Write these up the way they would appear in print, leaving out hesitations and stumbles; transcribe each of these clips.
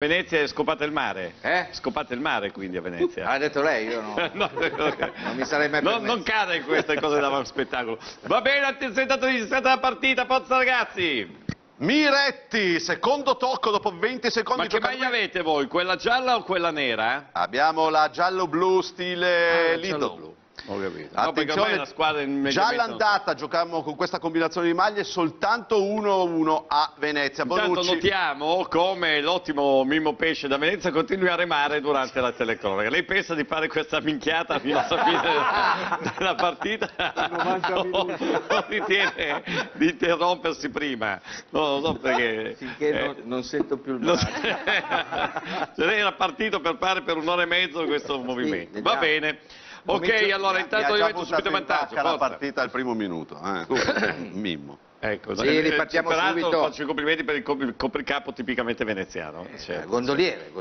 Venezia è scopata il mare, Scopate il mare quindi a Venezia. Ha detto lei, io no. Non mi sarei mai permesso. Non cade in queste cose da uno spettacolo. Va bene, attenzione, stata la partita, forza ragazzi! Miretti, secondo tocco dopo 20 secondi. Ma che maglia avete voi, quella gialla o quella nera? Abbiamo la giallo-blu stile Lido. Ho capito. Attenzione, no, la già l'andata giocavamo con questa combinazione di maglie soltanto 1-1 a Venezia. Intanto Bonucci. Notiamo come l'ottimo Mimmo Pesce da Venezia continui a remare durante la telecronaca. Lei pensa di fare questa minchiata fino alla fine della partita? 90 o ritiene di interrompersi prima? Non lo so perché. Finché non sento più il mare. Lei era partito per fare per 1 ora e mezzo questo movimento. Vediamo. Va bene. Ok, allora intanto io metto subito vantaggio. Forza. La partita al primo minuto, Mimmo. Ecco, sì, ripartiamo subito. Faccio i complimenti per il copricapo tipicamente veneziano. Certo. Gondoliere.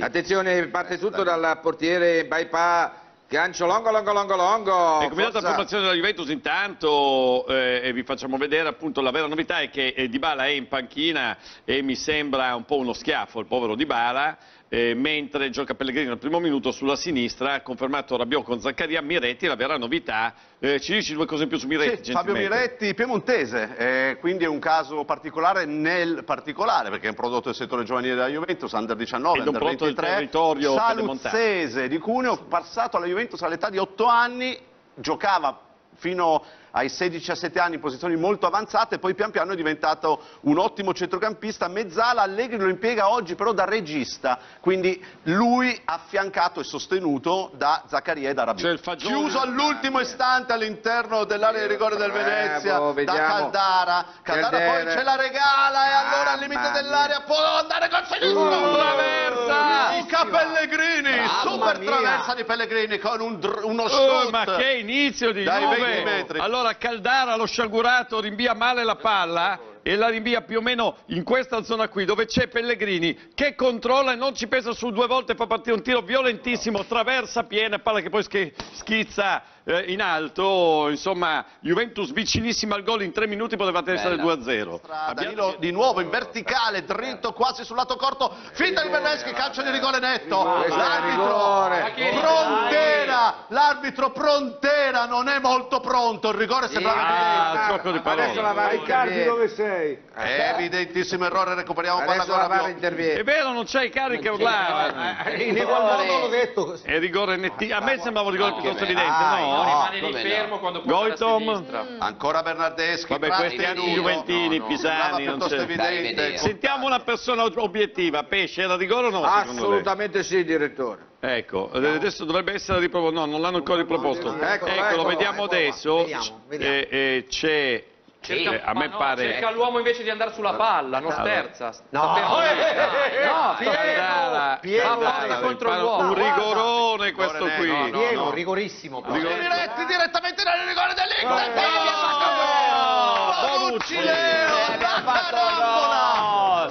Attenzione, parte tutto dal portiere Baipa. Gancio longo. È cominciata la formazione della Juventus intanto e vi facciamo vedere appunto la vera novità è che Dybala è in panchina e mi sembra un po' uno schiaffo il povero Dybala. Mentre gioca Pellegrini al primo minuto sulla sinistra, confermato Rabiot con Zaccaria, Miretti la vera novità. Ci dici 2 cose in più su Miretti? Sì, Fabio Miretti, piemontese, quindi è un caso particolare nel particolare, perché è un prodotto del settore giovanile della Juventus, under 19, under 23, saluzzese di Cuneo, passato alla Juventus all'età di 8 anni, giocava fino ai 16-17 anni in posizioni molto avanzate, poi pian piano è diventato un ottimo centrocampista, mezzala. Allegri lo impiega oggi però da regista, quindi lui affiancato e sostenuto da Zaccaria e da Rabiot. Chiuso all'ultimo istante all'interno dell'area di rigore del Venezia, da Caldara poi ce la regala e allora al limite dell'area può andare col sinistro. Traversa! Luca Pellegrini, super traversa di Pellegrini con uno shot. Ma che inizio di Juve! Allora Caldara, lo sciagurato, rinvia male la palla e la rinvia più o meno in questa zona qui dove c'è Pellegrini che controlla e non ci pensa su 2 volte, fa partire un tiro violentissimo, traversa piena, palla che poi schizza in alto. Insomma Juventus vicinissima al gol, in 3 minuti potevate essere 2-0. Danilo di nuovo in verticale, dritto quasi sul lato corto, finta di Bernardeschi, calcio di rigore netto, l'arbitro Prontera non è molto pronto, il rigore sembra adesso la va Riccardi, dove sei? È evidentissimo errore, recuperiamo palla con Rabiot. È vero, non c'è i cari che urlavano. È rigore nettissimo. A me sembrava un rigore piuttosto evidente. Rimane lì fermo quando può andare a sinistra. Ancora Bernardeschi. Vabbè, questi hanno Juventini, Pisani. Sentiamo una persona obiettiva. Pesce, era rigore o no? Assolutamente sì, direttore. Ecco, adesso dovrebbe essere riproposto. No, non l'hanno ancora riproposto. Eccolo, vediamo adesso. C'è. A me pare cerca l'uomo invece di andare sulla palla, non sterza. Piero contro l'uomo. Un rigorone questo qui. Piero, rigorissimo. Miretti direttamente dal rigore dell'Inter. Bonucci, la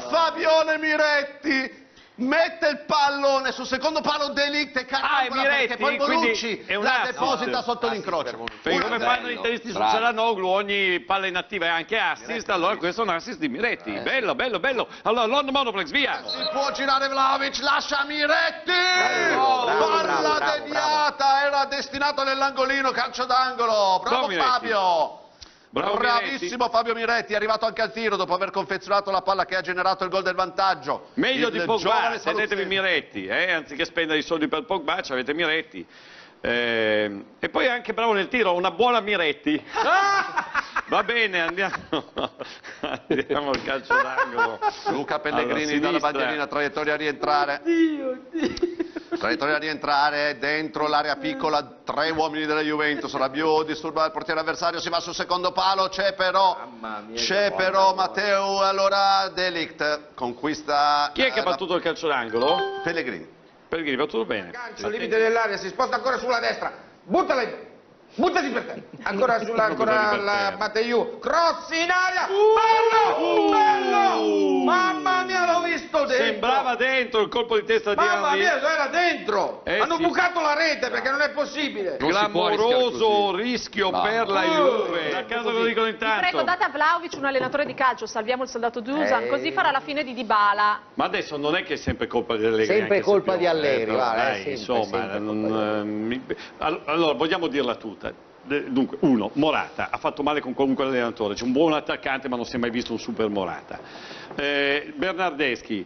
Fabione Miretti mette il pallone sul secondo palo, De Ligt e carambola perché poi Bonucci la deposita sotto l'incrocio. Come fanno gli interisti su Cialanoglu, ogni palla inattiva è anche assist, allora questo è un assist di Miretti. Bello. Allora London Monoplex, via. Si può girare Vlahović, lascia Miretti. Palla deviata, era destinato nell'angolino, calcio d'angolo. Bravo Fabio. Bravissimo Fabio Miretti, è arrivato anche al tiro dopo aver confezionato la palla che ha generato il gol del vantaggio. Meglio di Pogba, sedetevi Miretti, anziché spendere i soldi per Pogba, avete Miretti. E poi anche bravo nel tiro, una buona Miretti. Va bene, andiamo al calcio d'angolo. Luca Pellegrini dalla bandierina, traiettoria a rientrare. Traiettoria a rientrare dentro l'area piccola, 3 uomini della Juventus, Rabiot disturba il portiere avversario, si va sul secondo palo, c'è però Matteo, allora De Ligt conquista. Chi è che ha battuto il calcio d'angolo? Pellegrini, va tutto bene. Calcio al limite dell'area, si sposta ancora sulla destra, buttala in... Buttati per te, ancora la Matteo, cross in aria, bello, mamma mia l'ho visto. dentro, dentro. Sembrava dentro il colpo di testa di Mamma mia, era dentro. Hanno bucato la rete perché non è possibile. Non Clamoroso rischio per la Juve. A caso lo dicono intanto. Prego, date a Vlahović un allenatore di calcio. Salviamo il soldato Dusan, così farà la fine di Dybala. Ma adesso non è che è sempre colpa di Allegri. Sempre colpa di Allegri. Insomma, allora vogliamo dirla tutta. Dunque, uno, Morata ha fatto male con qualunque allenatore, c'è un buon attaccante ma non si è mai visto un super Morata. Bernardeschi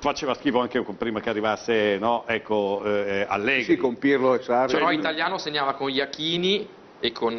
faceva schifo anche prima che arrivasse, no? Ecco, Allegri. Sì, con Pirlo e Sarri. Però italiano segnava con Iacchini e con...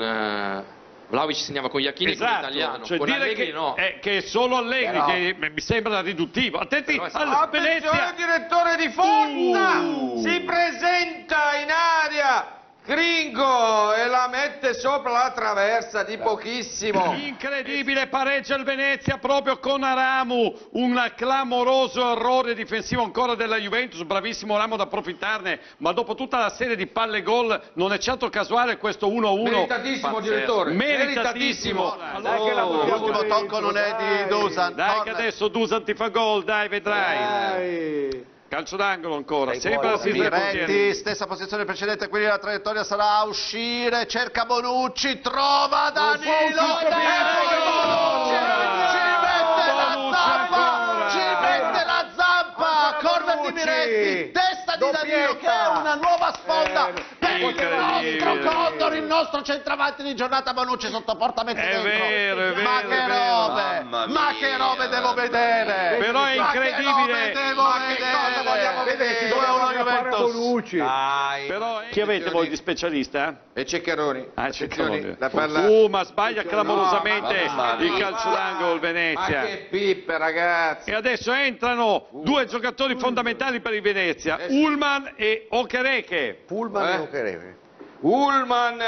Vlahović segnava con Iacchini e con l'italiano, cioè, con Allegri che, no. Che è solo Allegri, però... che mi sembra riduttivo. Attenti, attenzione, direttore di Forza, si presenta in aria! Kringoi e la mette sopra la traversa di pochissimo. Incredibile, pareggia il Venezia proprio con Aramu, un clamoroso errore difensivo ancora della Juventus, bravissimo Aramu ad approfittarne, ma dopo tutta la serie di palle gol non è certo casuale questo 1-1. Meritatissimo direttore, meritatissimo. L'ultimo tocco non è di Dusan. Dai che adesso Dusan ti fa gol, dai vedrai. Calcio d'angolo ancora, sempre la sinistra. Miretti, stessa posizione precedente, quindi la traiettoria sarà a uscire, cerca Bonucci, trova Danilo, ci mette la zampa, corner di Miretti, testa di Danilo che è una nuova sponda. Il nostro Condor, il nostro centravanti di giornata Bonucci sotto porta mette dentro. È vero, ma che robe, ma che robe devo vedere. Però è incredibile. Cosa vogliamo vedere? Dove è una Juventus? Bonucci. Chi avete voi di specialista? E Ceccaroni. Ah, Ceccaroni. Ma sbaglia clamorosamente il calcio d'angolo il Venezia. Ma che pippe, ragazzi. E adesso entrano due giocatori fondamentali per il Venezia, Ulman e Okereke. Ulman e Okereke. Ma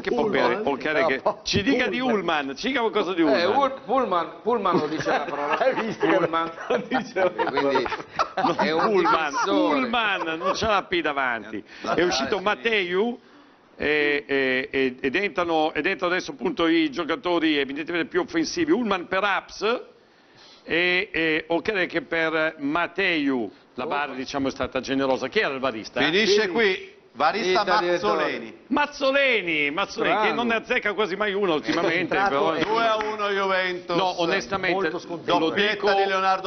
che Okereke? No, ci dica di Ulman, ci dica qualcosa di Ulman. Pullman lo dice la parola. Hai visto? Pullman. Quindi no, è un Ulman, non c'è la P davanti. È uscito Matteo ed entrano adesso appunto i giocatori evidentemente più offensivi. Ulman per Aps e Okereke per Matteo. La barra diciamo è stata generosa. Chi era il barista? Finisce qui. Barista Mazzoleni che non ne azzecca quasi mai uno ultimamente. 2-1 Juventus. No, onestamente lo dico a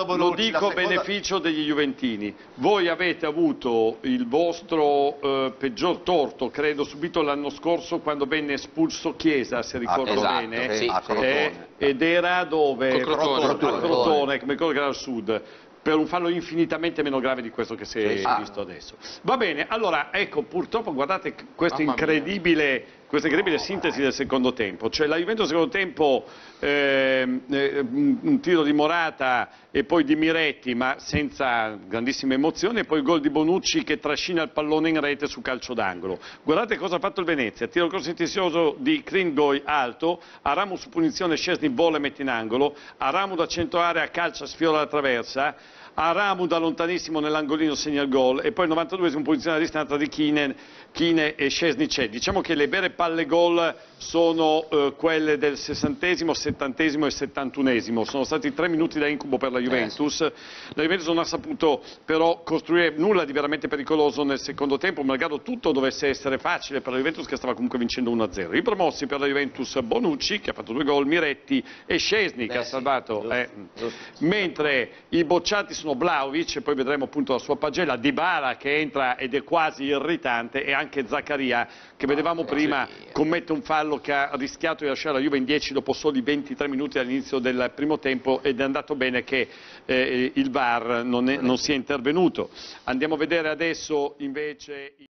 beneficio degli juventini. Voi avete avuto il vostro peggior torto, credo, subito l'anno scorso quando venne espulso Chiesa, se ricordo bene. Sì. Ed era dove? Crotone, mi ricordo che era al sud. Per un fallo infinitamente meno grave di questo che si è visto adesso. Va bene, allora, ecco, purtroppo guardate questa incredibile sintesi del secondo tempo. Cioè la Juventus secondo tempo, un tiro di Morata e poi di Miretti, ma senza grandissime emozioni, e poi il gol di Bonucci che trascina il pallone in rete su calcio d'angolo. Guardate cosa ha fatto il Venezia, tiro consentizioso di Kringoi alto, Aramu su punizione, Szczesny vola e mette in angolo, Aramu da centro area calcia, sfiora la traversa, Aramu da lontanissimo nell'angolino segna il gol e poi il 92esimo punizione a distanza di Kine e Szczesny c'è. Diciamo che le vere palle gol sono quelle del 60esimo, 70esimo e 71esimo. Sono stati 3 minuti da incubo per la Juventus. La Juventus non ha saputo però costruire nulla di veramente pericoloso nel secondo tempo, malgrado tutto dovesse essere facile per la Juventus che stava comunque vincendo 1-0. I promossi per la Juventus Bonucci che ha fatto 2 gol, Miretti e Szczesny che ha salvato. Mentre i bocciati sono Vlahović e poi vedremo appunto la sua pagella, Dybala che entra ed è quasi irritante e anche Zaccaria che vedevamo prima commette un fallo che ha rischiato di lasciare la Juve in 10 dopo soli 23 minuti all'inizio del primo tempo ed è andato bene che il VAR non sia intervenuto. Andiamo a vedere adesso invece...